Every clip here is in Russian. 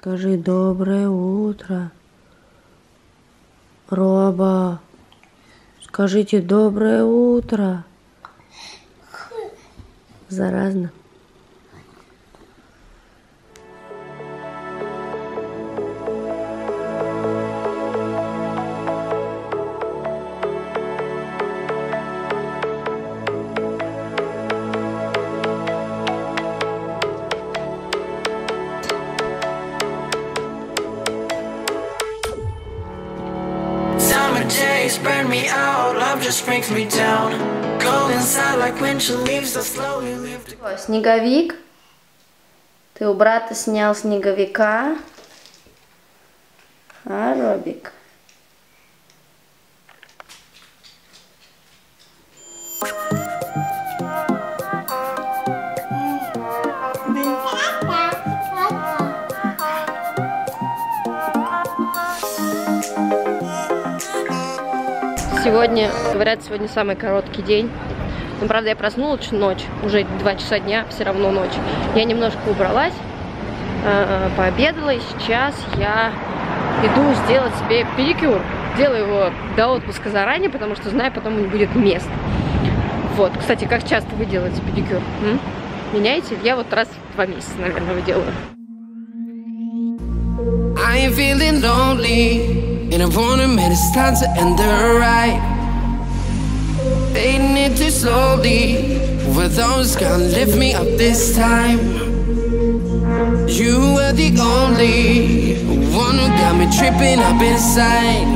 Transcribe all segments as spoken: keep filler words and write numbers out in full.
Скажи доброе утро. Роба, скажите доброе утро. Заразно. Снеговик. Ты у брата снял снеговика. А, Робик? Сегодня, говорят, сегодня самый короткий день. Но, правда, я проснулась ночь, уже два часа дня, все равно ночь. Я немножко убралась, пообедала, и сейчас я иду сделать себе педикюр. Делаю его до отпуска заранее, потому что знаю, потом не будет мест. Вот, кстати, как часто вы делаете педикюр? М? Меняете? Я вот раз в два месяца, наверное, его делаю. I ain't feeling lonely, and I wanna make it time to end the ride. Fading it too slowly, were those gonna lift me up this time? You were the only one who got me tripping up inside.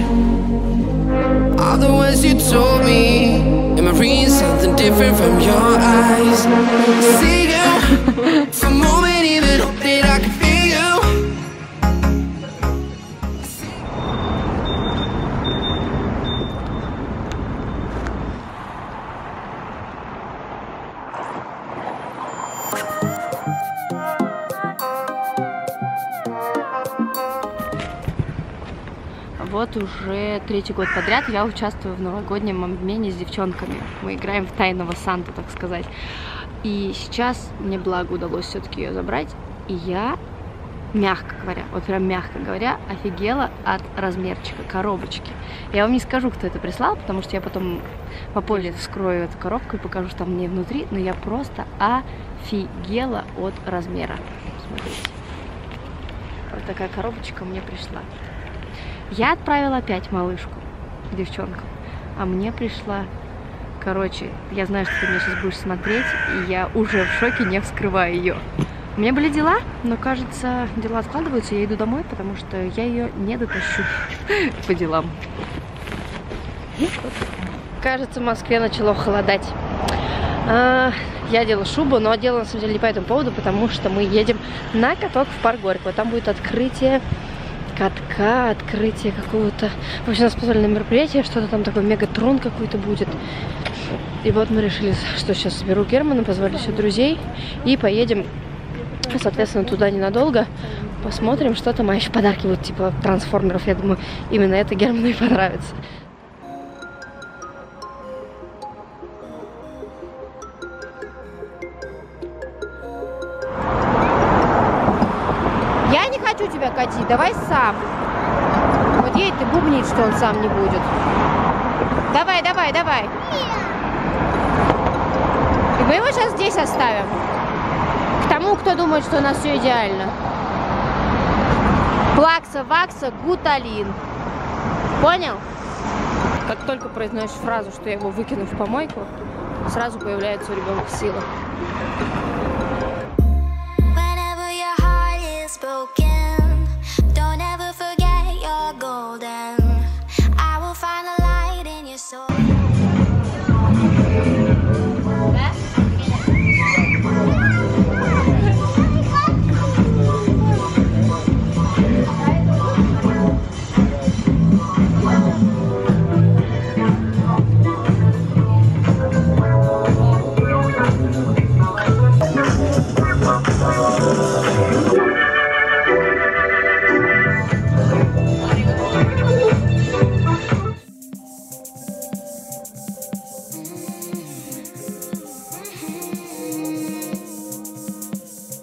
All the words you told me, am I reading something different from your eyes? See you, for a moment even hope that I could feel you. Вот уже третий год подряд я участвую в новогоднем обмене с девчонками. Мы играем в тайного Санту, так сказать. И сейчас мне, благо, удалось все-таки ее забрать. И я, мягко говоря, вот прям мягко говоря, офигела от размерчика коробочки. Я вам не скажу, кто это прислал, потому что я потом попозже вскрою эту коробку и покажу, что там мне внутри. Но я просто офигела от размера. Смотрите. Вот такая коробочка мне пришла. Я отправила опять малышку, девчонку, а мне пришла, короче, я знаю, что ты меня сейчас будешь смотреть, и я уже в шоке, не вскрываю ее. У меня были дела, но, кажется, дела откладываются, я иду домой, потому что я ее не дотащу по делам. Кажется, в Москве начало холодать. Я одела шубу, но одела, на самом деле, не по этому поводу, потому что мы едем на каток в Парк Горького, там будет открытие... катка, открытие какого-то... В общем, у нас позволили мероприятие, что-то там такое, мегатрон какой-то будет. И вот мы решили, что сейчас соберу Германа, позвали все друзей и поедем, соответственно, туда ненадолго. Посмотрим, что там, а еще подарки будут, типа трансформеров, я думаю, именно это Герману и понравится. Кати, давай сам. Вот едет и бубнит, что он сам не будет. Давай, давай, давай. И мы его сейчас здесь оставим. К тому, кто думает, что у нас все идеально. Плакса, вакса, гуталин. Понял? Как только произносишь фразу, что я его выкину в помойку, сразу появляется у ребенка сила.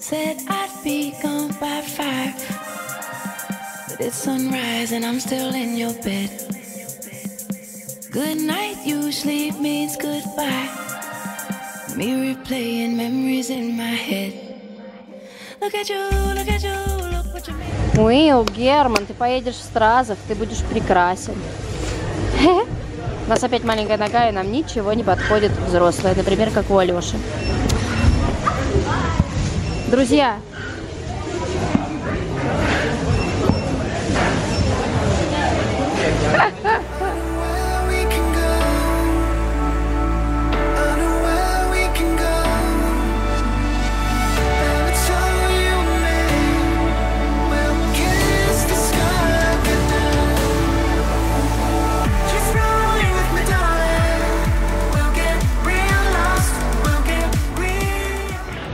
Said I'd be gone by five. It's sunrise and I'm still in your bed. Good night usually means goodbye. Me replaying memories in my head. Look at you, look at you, look what you made. Уилл, Герман, ты поедешь в Стразов, ты будешь прекрасен. У нас опять маленькая нога, и нам ничего не подходит взрослая, например, как у Алёши. Друзья,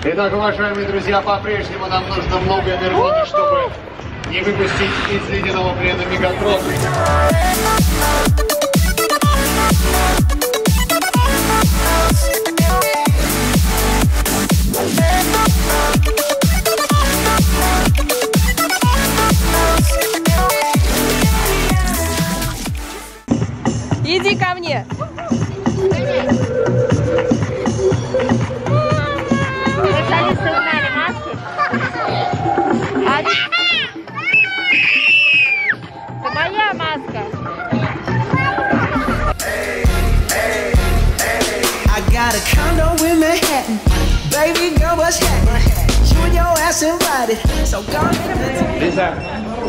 итак, уважаемые друзья, по-прежнему нам нужно много энергии, чтобы не выпустить из ледяного плена Мегатрон. Иди ко мне!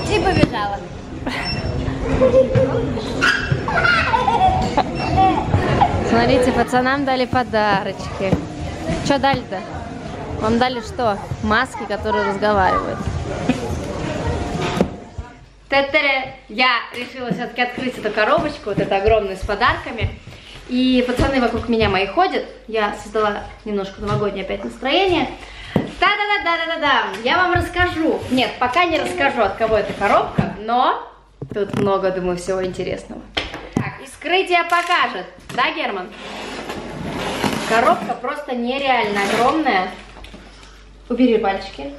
И побежала. Смотрите, пацанам дали подарочки. Что дали-то? Вам дали что? Маски, которые разговаривают. Тэ-тэ-тэ. Я решила все-таки открыть эту коробочку, вот эту огромную с подарками. И пацаны вокруг меня мои ходят. Я создала немножко новогоднее опять настроение. Да-да-да-да-да-да-да, я вам расскажу. Нет, пока не расскажу, от кого эта коробка, но тут много, думаю, всего интересного. Так, и вскрытие покажет, да, Герман? Коробка просто нереально огромная. Убери пальчики.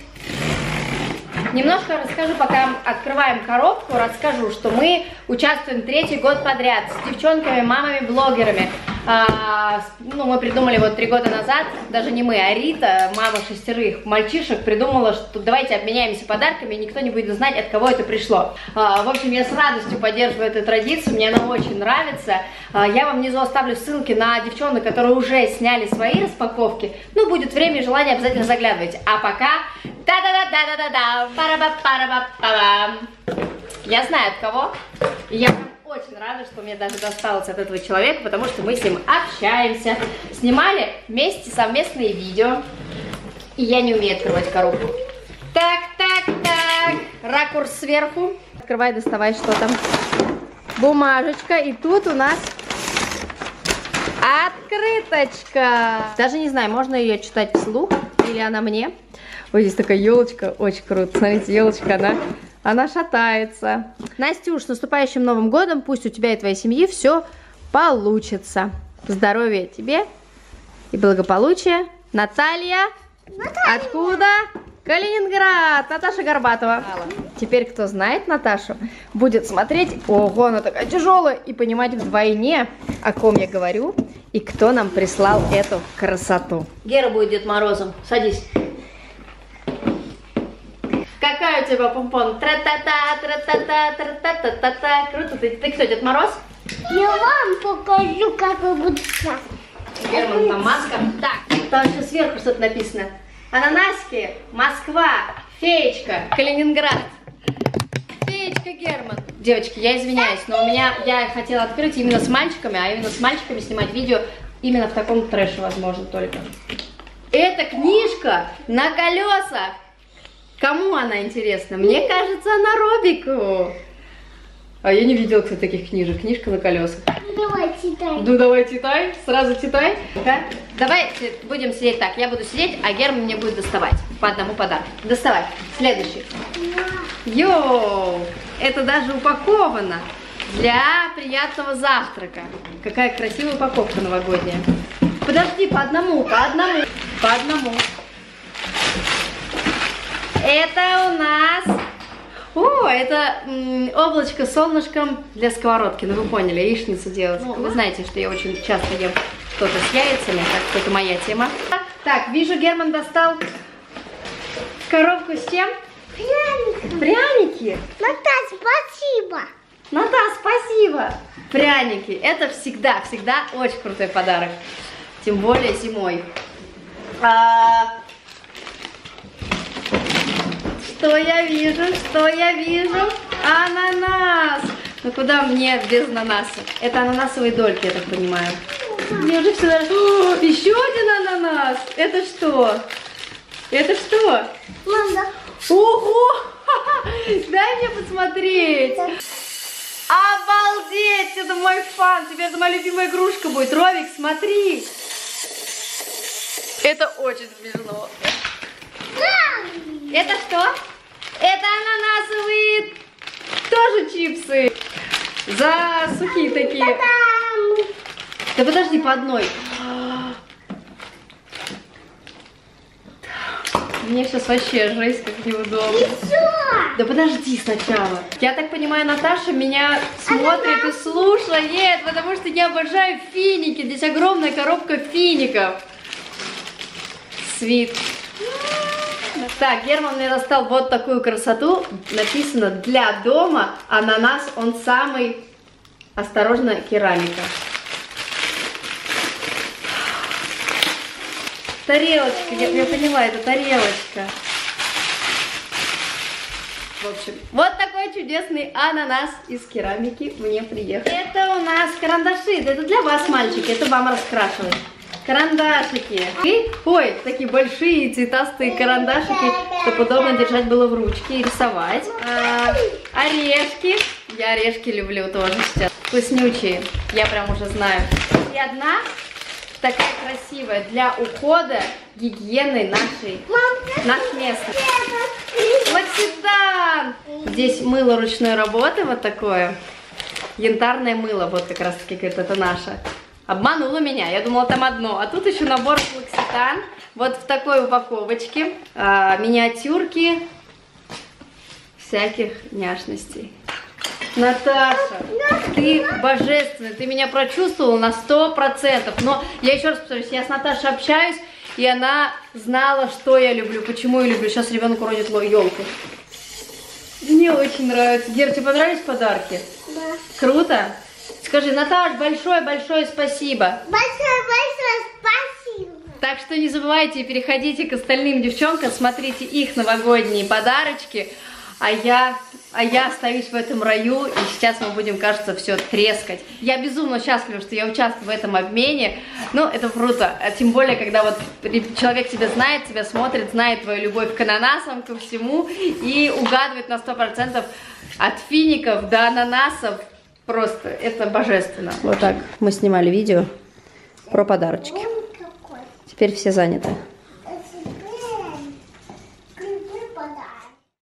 Немножко расскажу, пока открываем коробку, расскажу, что мы участвуем третий год подряд с девчонками, мамами, блогерами. А, ну, мы придумали вот три года назад, даже не мы, а Рита, мама шестерых мальчишек, придумала, что давайте обменяемся подарками, и никто не будет знать, от кого это пришло. А, в общем, я с радостью поддерживаю эту традицию, мне она очень нравится. А, я вам внизу оставлю ссылки на девчонок, которые уже сняли свои распаковки. Ну, будет время и желание, обязательно заглядывайте. А пока... Да-да-да-да-да-да-да, пара-ба-пара-ба-пара. Я знаю, от кого. Я... Очень рада, что мне даже досталось от этого человека, потому что мы с ним общаемся. Снимали вместе совместные видео. И я не умею открывать коробку. Так, так, так. Ракурс сверху. Открывай, доставай, что там. Бумажечка. И тут у нас открыточка. Даже не знаю, можно ее читать вслух или она мне. Вот здесь такая елочка. Очень круто. Смотрите, елочка, она... Она шатается. Настюш, с наступающим Новым годом. Пусть у тебя и твоей семьи все получится. Здоровья тебе и благополучия. Наталья. Наталья. Откуда? Калининград. Наташа Горбатова. Теперь, кто знает Наташу, будет смотреть. Ого, она такая тяжелая. И понимать вдвойне, о ком я говорю. И кто нам прислал эту красоту. Гера будет Дед Морозом. Садись. Какая у тебя помпон? Тра-та-та, тра-та-та, тра-та-та-та-та. Круто, ты, ты кто, Дед Мороз? Я вам покажу, как вы будете. Герман, там маска. Так, там еще сверху что-то написано. Ананаски, Москва, феечка, Калининград. Феечка, Герман. Девочки, я извиняюсь, но у меня, я хотела открыть именно с мальчиками, а именно с мальчиками снимать видео именно в таком трэше, возможно, только. Это книжка на колесах. Кому она интересна? Мне кажется, она Робику. А я не видела, кстати, таких книжек. Книжка на колесах. Ну, давай, читай. Ну, давай, читай. Сразу читай. Да? Давай будем сидеть так. Я буду сидеть, а Герман мне будет доставать. По одному подарку. Доставай. Следующий. Йоу! Это даже упаковано для приятного завтрака. Какая красивая упаковка новогодняя. Подожди, по одному, по одному. По одному. Это у нас... О, Горького это м, облачко с солнышком для сковородки. Ну вы поняли, яичницу делать. Ну, вы знаете, что я очень часто ем что-то с яйцами, так что это моя тема. Так, вижу, Герман достал коробку с чем? Пряники. Пряники? Наташа, спасибо. Наташа, спасибо. Пряники. Это всегда, всегда очень крутой подарок. Тем более зимой. А... Что я вижу? Что я вижу? Ананас! Ну куда мне без ананаса? Это ананасовые дольки, я так понимаю. Мне уже всегда... О, еще один ананас! Это что? Это что? Мама. Ого! Дай мне посмотреть! Обалдеть! Это мой фан! Теперь это моя любимая игрушка будет. Ровик, смотри! Это очень смешно. Это что? Это ананасовые тоже чипсы. За сухие такие. Да подожди, по одной. Мне сейчас вообще жесть как неудобно. Да подожди сначала. Я так понимаю, Наташа меня смотрит и слушает, потому что я обожаю финики. Здесь огромная коробка фиников. Свит. Так, Герман мне достал вот такую красоту. Написано «Для дома ананас, он самый». Осторожно, керамика. Тарелочка, я, я поняла, это тарелочка. В общем, вот такой чудесный ананас из керамики мне приехал. Это у нас карандаши, это для вас, мальчики, это вам раскрашивать. Карандашики. И, ой, такие большие цветастые карандашики, чтобы удобно держать было в ручке и рисовать. А, орешки. Я орешки люблю тоже сейчас. Вкуснючие. Я прям уже знаю. И одна такая красивая для ухода, гигиены нашей. Наш местный. Вот сюда. Здесь мыло ручной работы вот такое. Янтарное мыло. Вот как раз таки говорит, это наше. Обманула меня, я думала там одно, а тут еще набор флакситан, вот в такой упаковочке, а, миниатюрки всяких няшностей. Наташа, ты божественная, ты меня прочувствовала на сто процентов, но я еще раз повторюсь, я с Наташей общаюсь, и она знала, что я люблю, почему я люблю. Сейчас ребенок уронит елку. Мне очень нравится. Гер, тебе понравились подарки? Да. Круто? Скажи, Наташ, большое-большое спасибо. Большое-большое спасибо. Так что не забывайте, переходите к остальным девчонкам, смотрите их новогодние подарочки. А я, а я остаюсь в этом раю, и сейчас мы будем, кажется, все трескать. Я безумно счастлива, что я участвую в этом обмене. Ну, это круто. А тем более, когда вот человек тебя знает, тебя смотрит, знает твою любовь к ананасам, ко всему, и угадывает на сто процентов от фиников до ананасов. Просто это божественно. Вот так мы снимали видео про подарочки. Теперь все заняты.